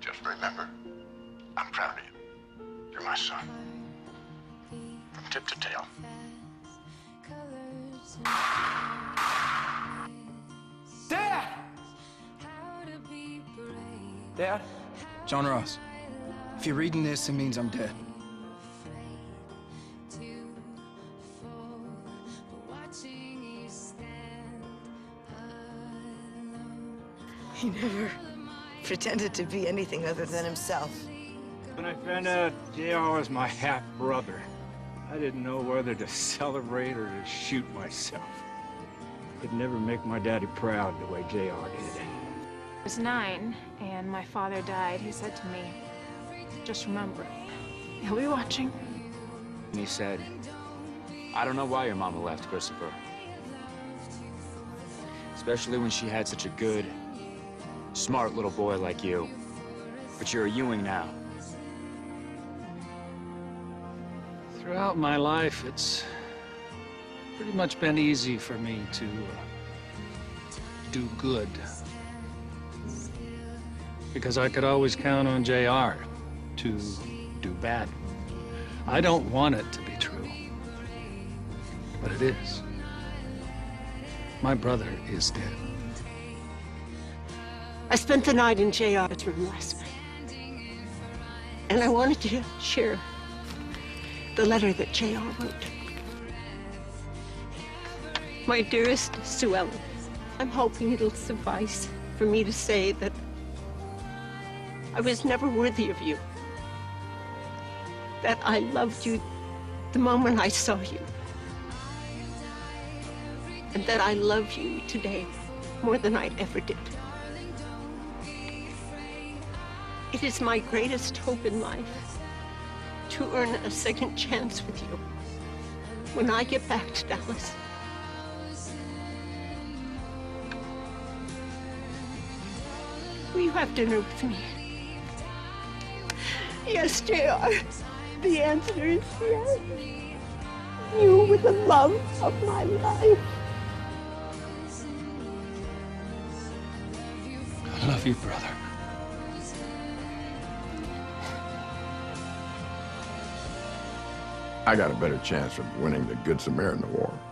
Just remember, I'm proud of you. You're my son. From tip to tail. Dad! Dad? John Ross. If you're reading this, it means I'm dead. He never pretended to be anything other than himself. When I found out J.R. was my half-brother, I didn't know whether to celebrate or to shoot myself. I could never make my daddy proud the way J.R. did. I was 9, and my father died. He said to me, "Just remember, he'll be watching." And he said, "I don't know why your mama left, Christopher. Especially when she had such a good, smart little boy like you. But you're a Ewing now." Throughout my life, it's pretty much been easy for me to do good. Because I could always count on J.R. to do bad. I don't want it to be true, but it is. My brother is dead. I spent the night in J.R.'s room last night, and I wanted to share the letter that J.R. wrote. "My dearest Sue Ellen, I'm hoping it'll suffice for me to say that I was never worthy of you, that I loved you the moment I saw you, and that I love you today more than I ever did. It is my greatest hope in life to earn a second chance with you when I get back to Dallas. Will you have dinner with me?" "Yes, J.R. The answer is yes. You were the love of my life. I love you, brother." I got a better chance of winning the Good Samaritan Award.